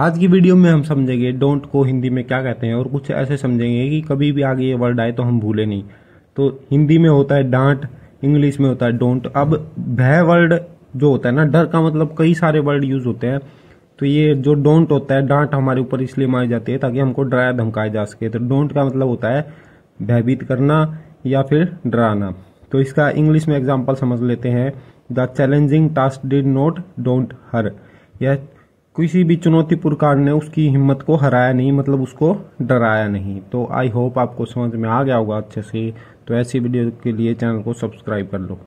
आज की वीडियो में हम समझेंगे डोंट को हिंदी में क्या कहते हैं और कुछ ऐसे समझेंगे कि कभी भी आगे ये वर्ड आए तो हम भूले नहीं। तो हिंदी में होता है डांट, इंग्लिश में होता है डोंट। अब भय वर्ड जो होता है ना, डर का मतलब कई सारे वर्ड यूज होते हैं, तो ये जो डोंट होता है, डांट हमारे ऊपर इसलिए मारी जाती है ताकि हमको डराया धमकाया जा सके। तो डोंट का मतलब होता है भयभीत करना या फिर डराना। तो इसका इंग्लिश में एग्जाम्पल समझ लेते हैं। The challenging task did not don't her. यह किसी भी चुनौतीपूर्ण कार्य ने उसकी हिम्मत को हराया नहीं, मतलब उसको डराया नहीं। तो आई होप आपको समझ में आ गया होगा अच्छे से। तो ऐसी वीडियो के लिए चैनल को सब्सक्राइब कर लो।